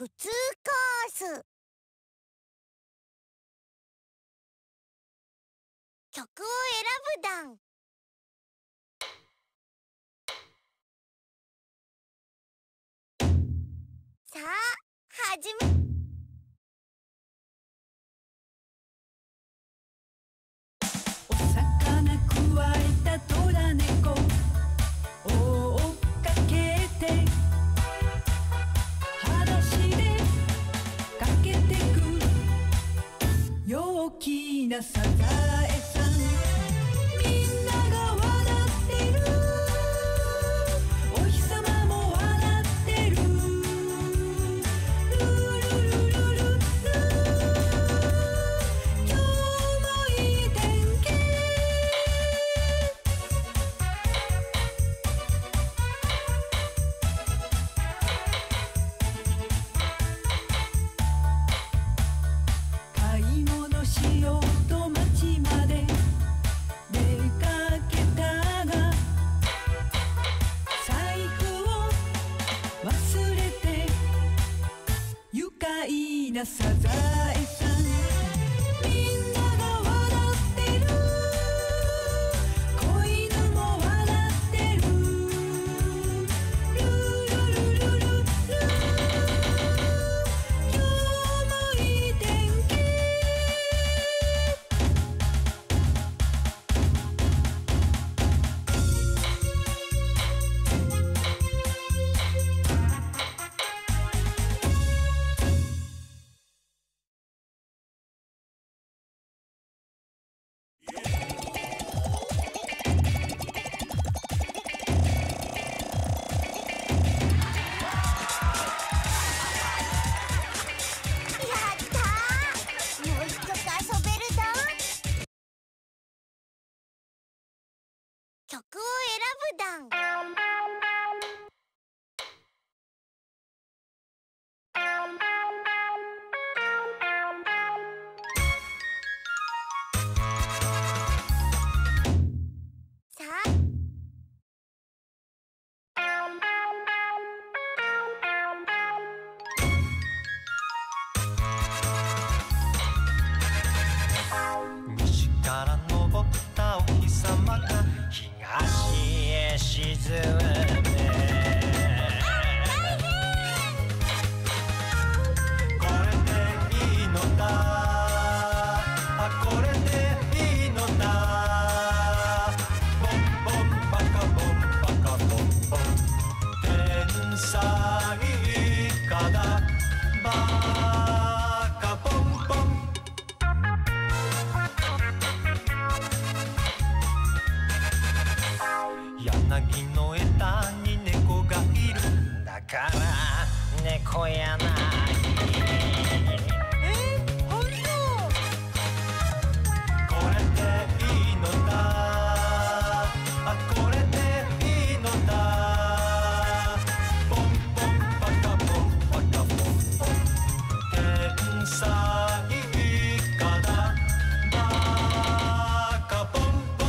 普通コース。曲を選ぶ段。さあ、はじめ。お魚くわえたトラ猫追っかけて、裸足でかけてく陽気なサザエさん。サザエさん、みんなが笑ってる、子犬も笑ってる、ルルルルルル、今日もいい天気。曲を選ぶ段。さあ、西から昇ったお日様が東へ沈む。これでいいのだ、あ、これでいいのだ。ボンボンバカボンバカボンボン、天才かだバカボンボン。柳の枝に猫がいるんだから猫やな。え、本当？これでいいのだ、あ、これでいいのだ。ポンポンパカポンパカポンポン、天才かだバカポンポン。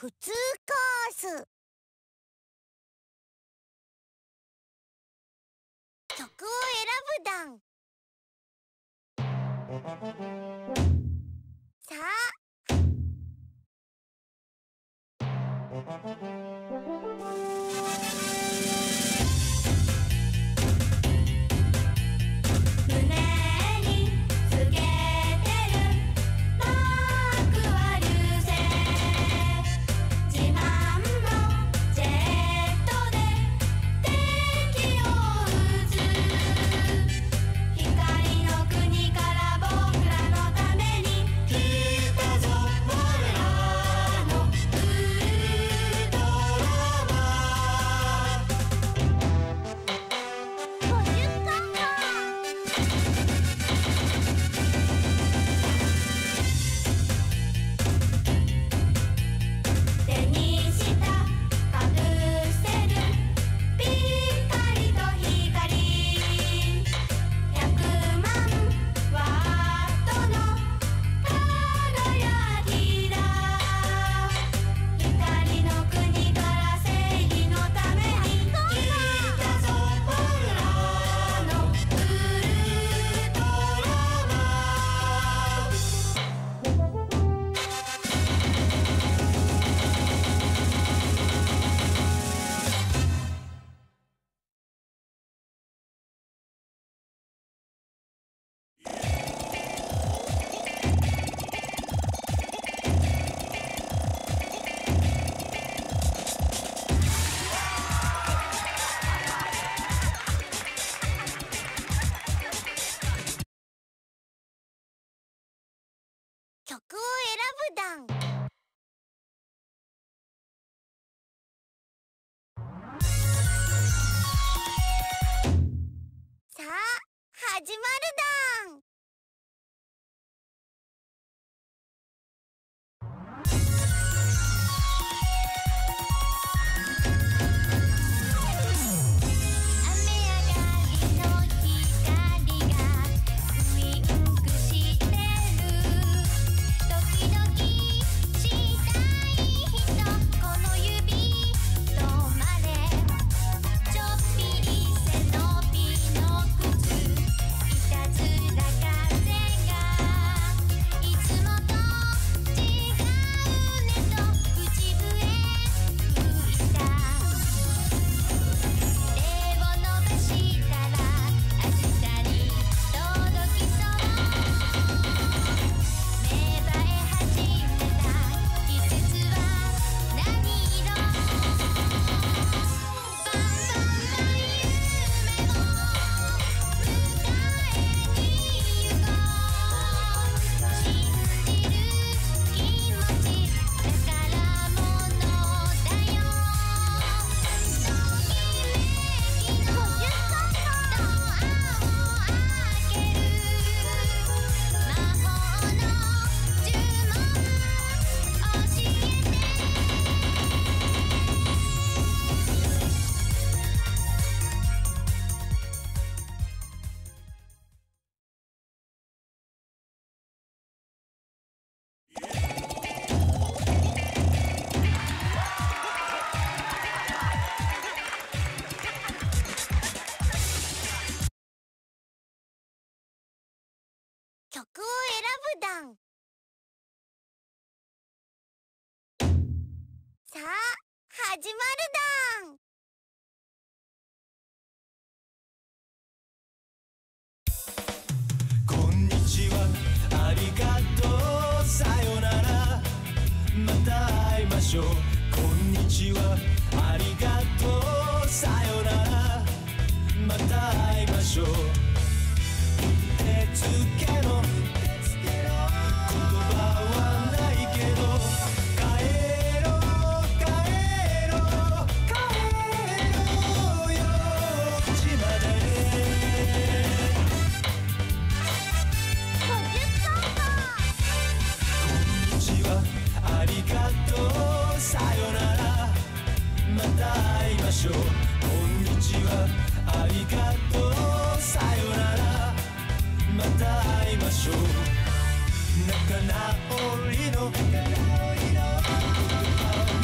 普通コース。曲を選ぶ段。さあ。始まるだん。曲を選ぶ段。さあ、始まるだん。こんにちは、ありがとう、さよなら、また会いましょう。こんにちは、ありがとう、さよなら、また会いましょう。「言葉はないけど帰ろう帰ろう帰ろうようちまで」「こんにちはありがとうさよならまた会いましょう」「こんにちはありがとうさよなら」また会いましょう。仲直りの言葉を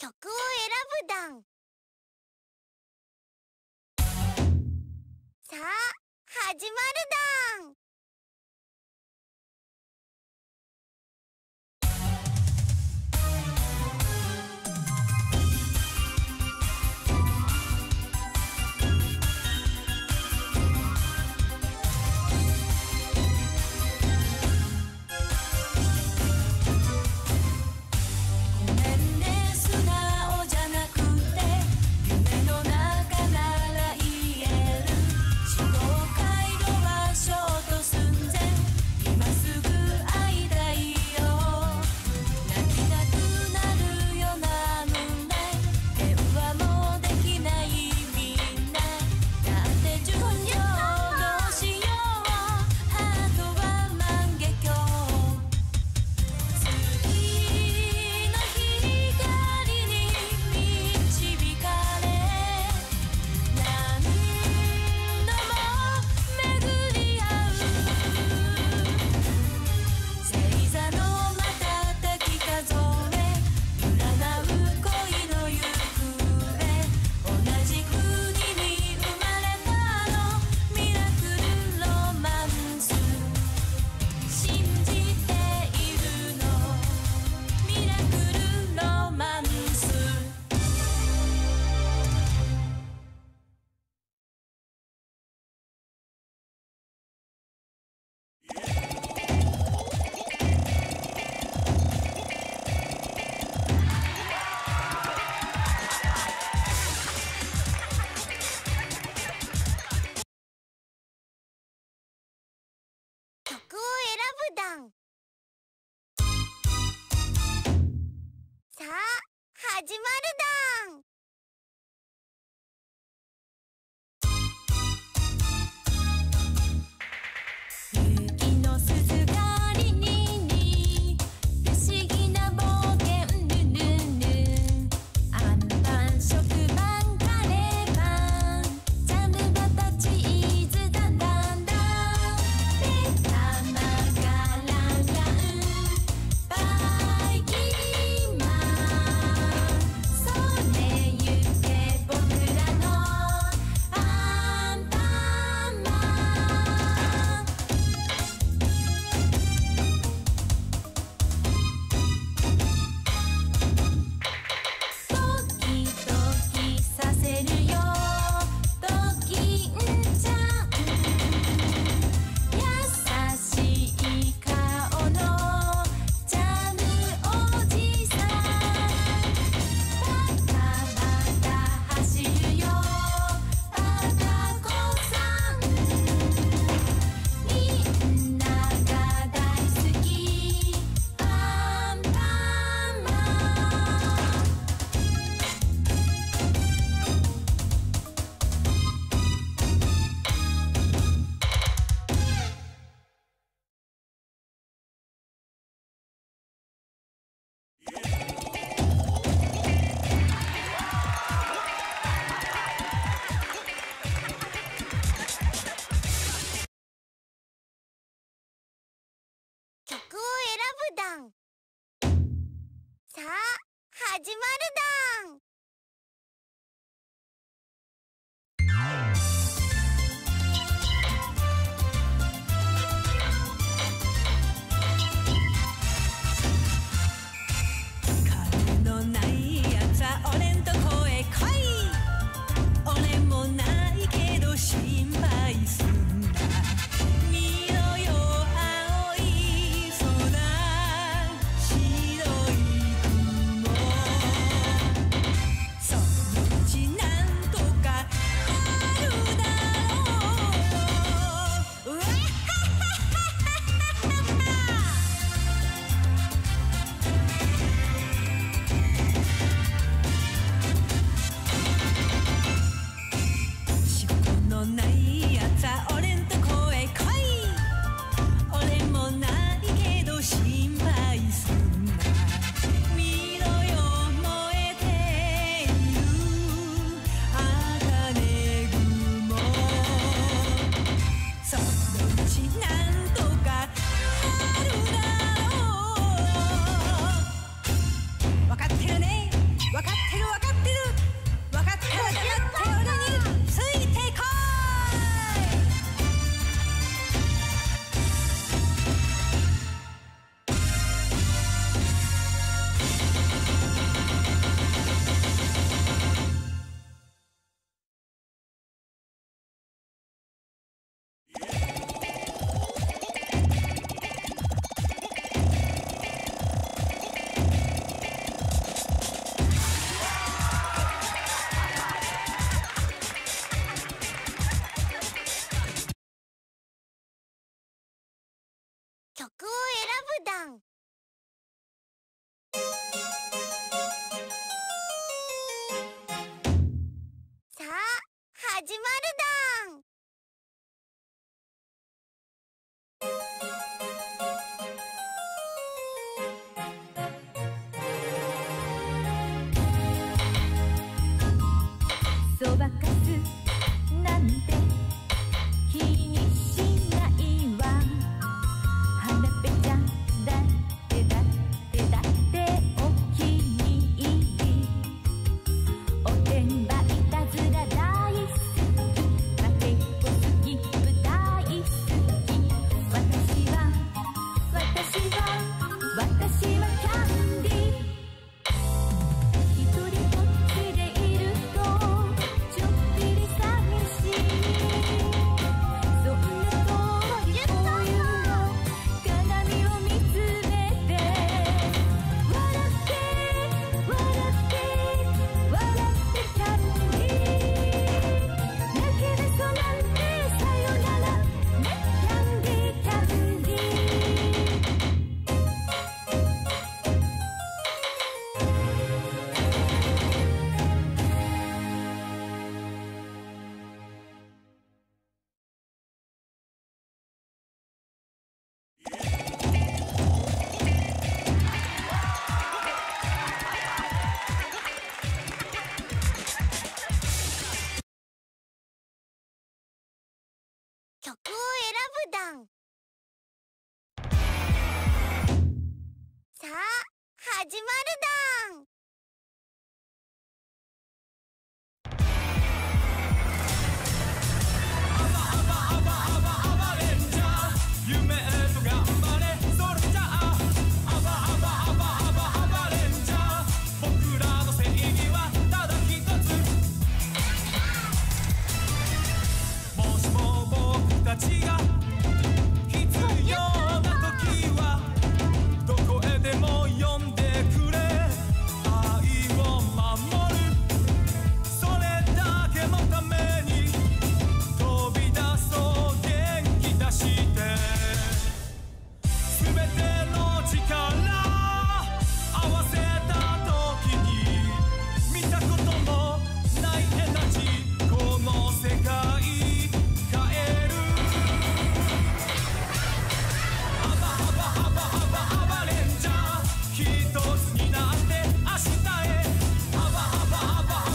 曲を選ぶだん。さあ、始まるだん。さあ、始まるだん。さあ、始まるだん。曲を選ぶだん。さあ、始まるだん。曲を選ぶだん。さあ、始まる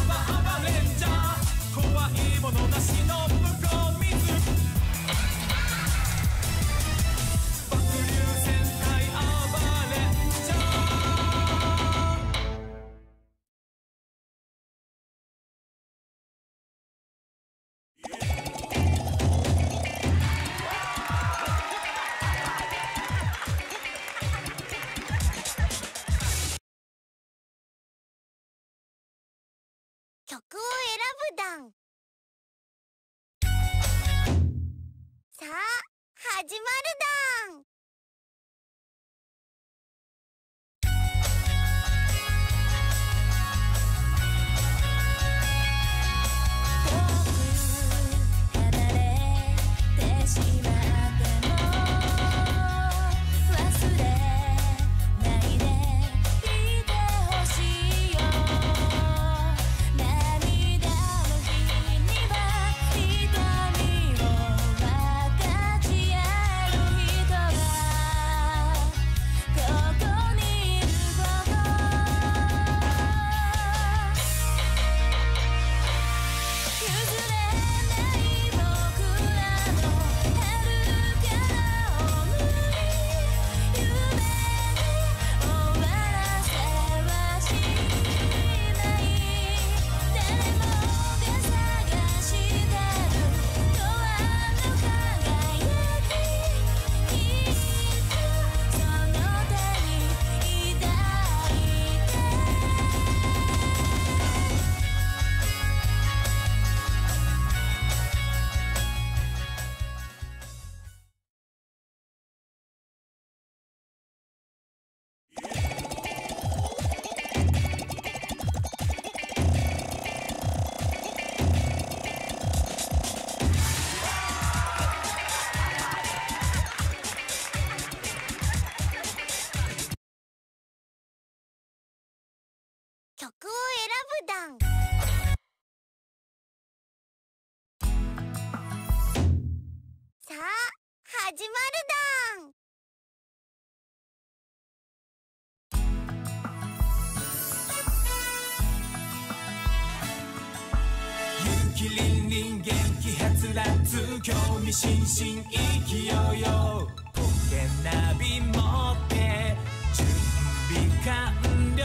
だん。曲を選ぶだん。さあ、始まるだん。曲を選ぶ段。さあ、始まるだん。ゆうきりんりん元気はつらつ、興味津々生きようよ。ポケナビ持って準備完了。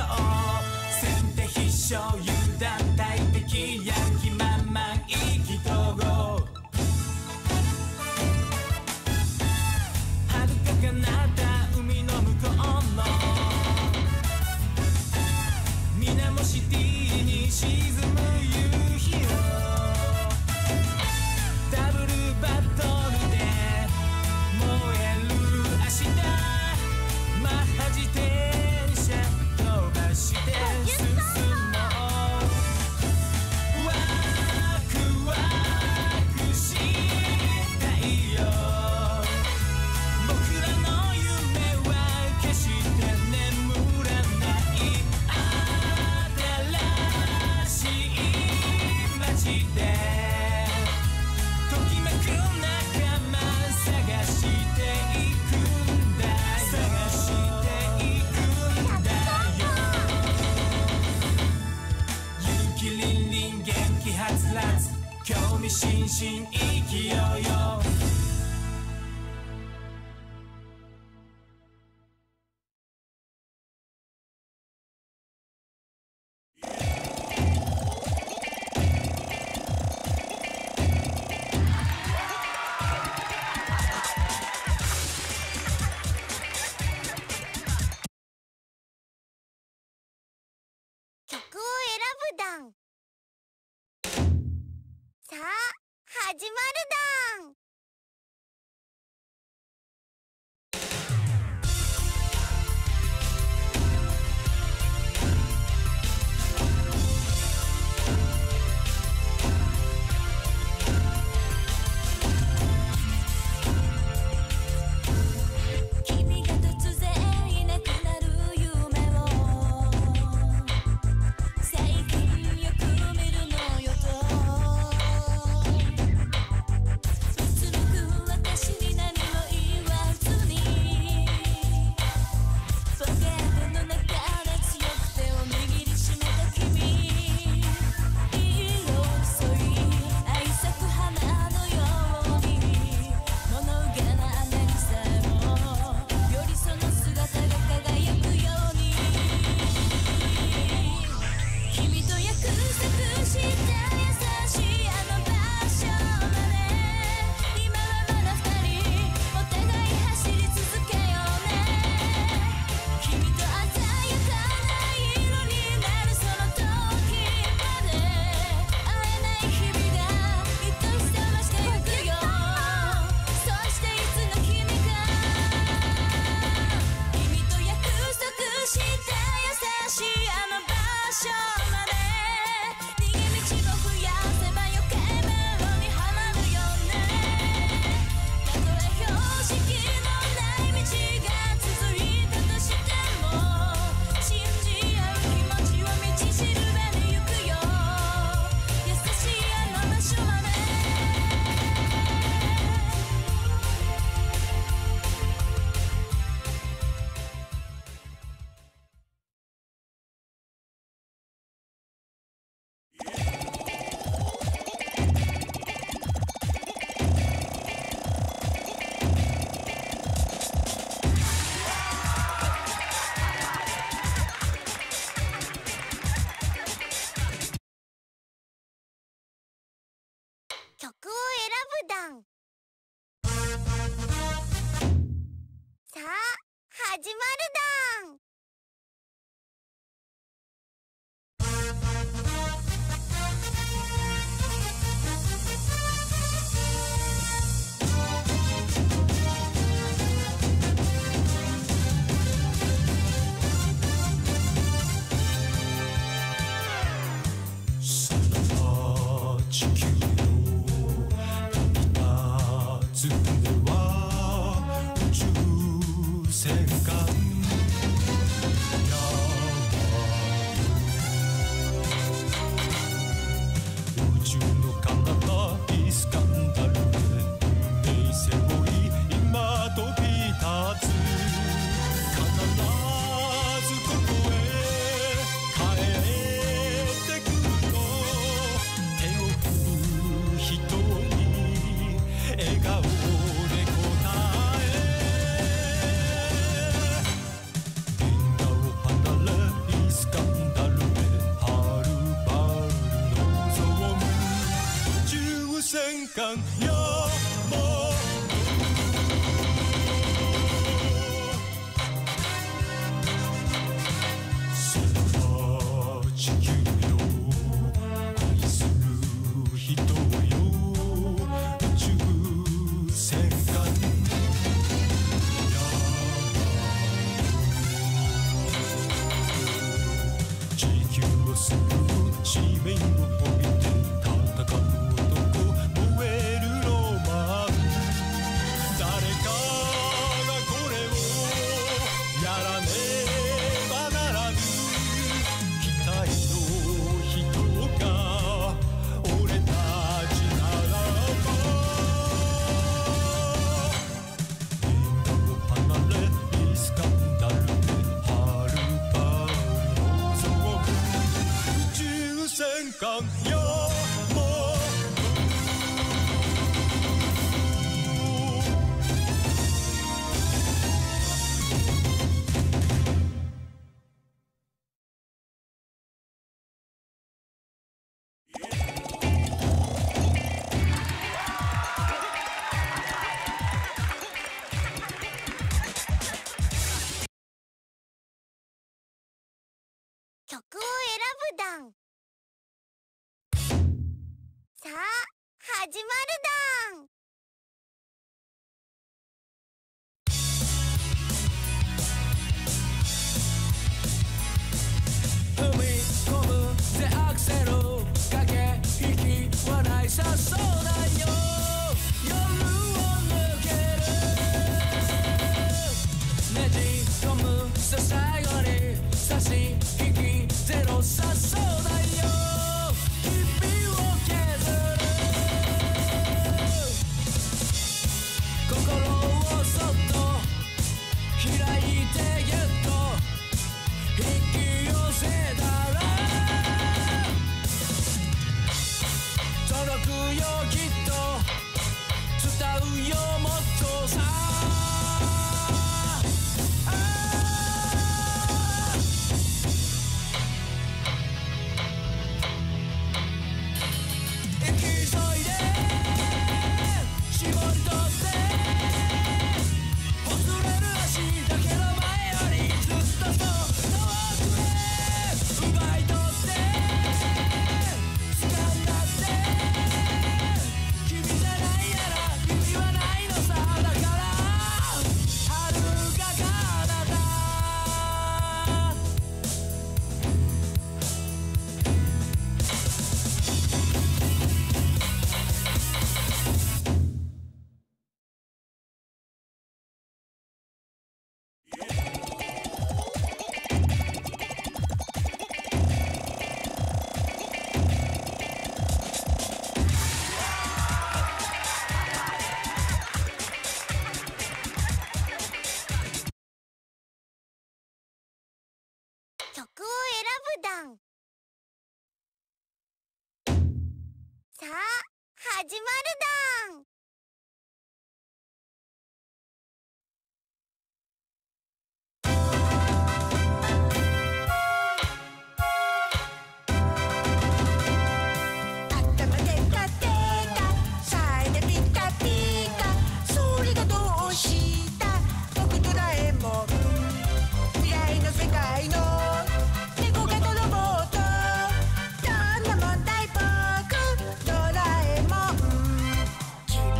先手必勝油断大敵、やる気満々意気投合。彼方海の向こうの水面シティに沈む夕日を、ダブルバトルで燃える明日、マッハ自転車飛ばして進もう。ワクワクしたいよ、興味津々生きようよ。曲を選ぶ段。さあ、始まるだん。曲を選ぶ段。さあ、始まるだん。始まるだん。踏み込むぜアクセル駆け引きはないさそうだよ。夜を抜けるねじ込むさ最後に差し引きゼロさそうだよ。さあ始まるだん。「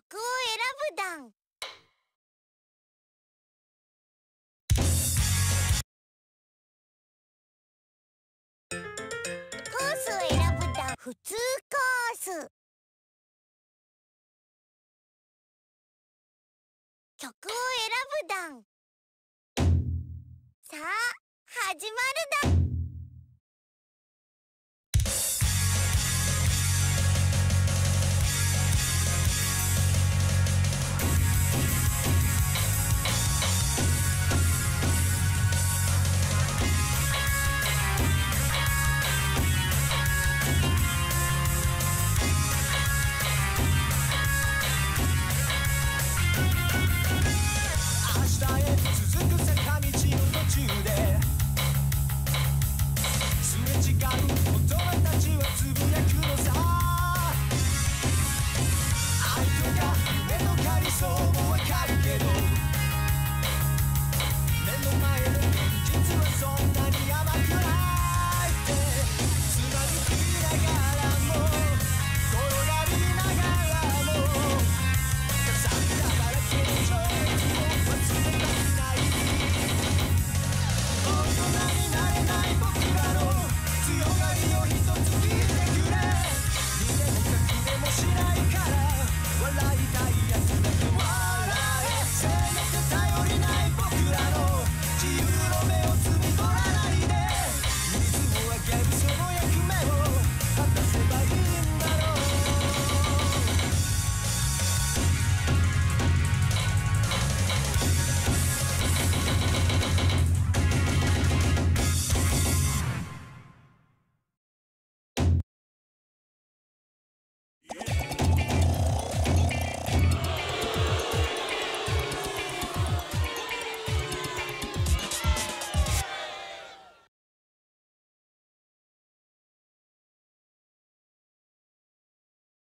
曲を選ぶだん。コースを選ぶだん。普通コース。曲を選ぶだん。さあ、始まるだん。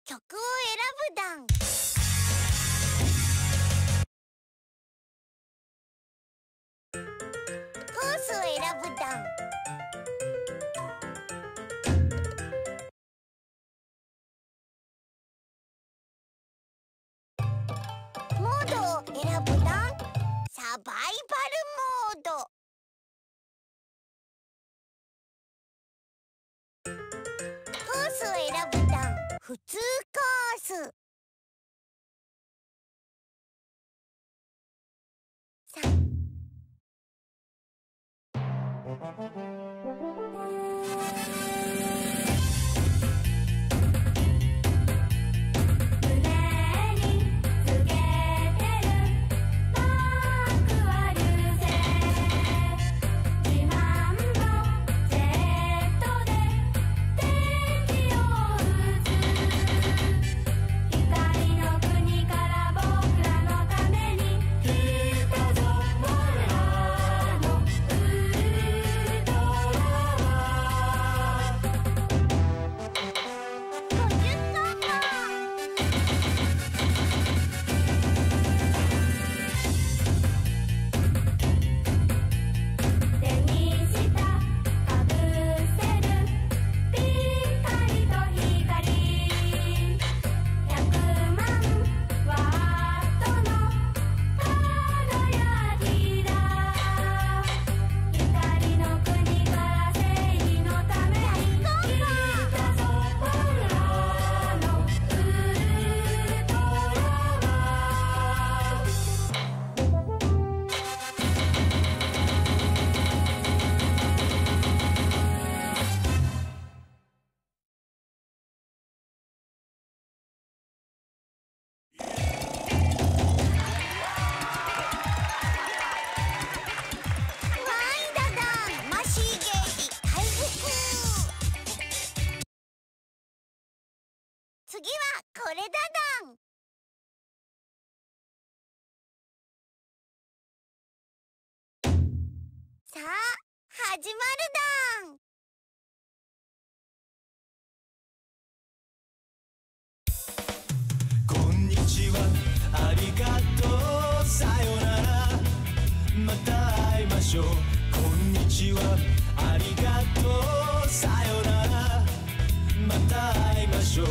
曲を選ぶだん。コースを選ぶだん。モードを選ぶだん。サバイバルモード。コースを選ぶだん。普通コース。さ次はこれだだん。さあ、始まるだん。こんにちは、ありがとう、さよなら、また会いましょう。こんにちは、ありがとう、さよなら、また会いましょう。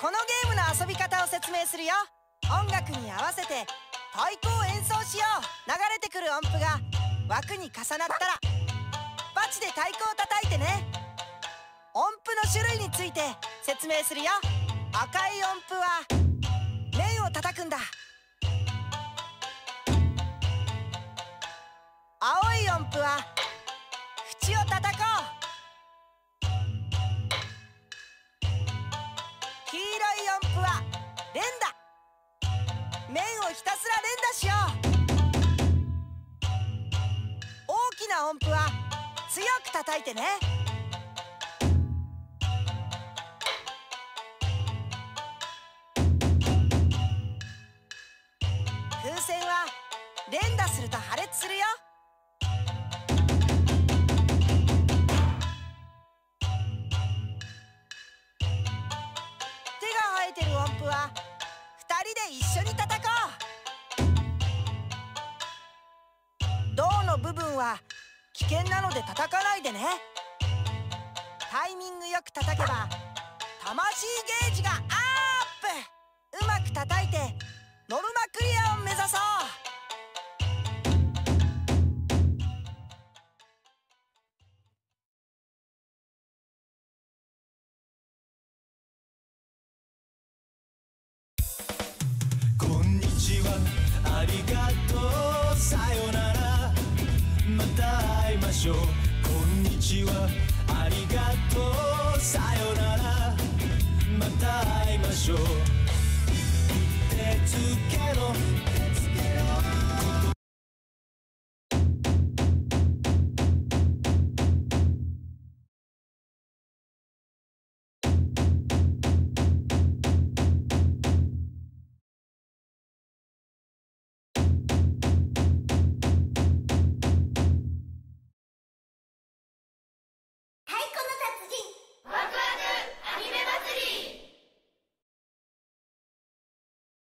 このゲームの遊び方を説明するよ。音楽に合わせて太鼓を演奏しよう。流れてくる音符が枠に重なったらバチで太鼓を叩いてね。音符の種類について説明するよ。赤い音符は面を叩くんだ。青い音符は縁を叩こう。連打、面をひたすら連打しよう。大きな音符は強く叩いてね。風船は連打すると破裂するよ。手が生えてる音符は二人で一緒に叩こう。胴の部分は危険なので叩かないでね。タイミングよく叩けば魂ゲージがアップ。うまく叩いてノルマクリアを目指そう。また会いましょう。言ってつけろ。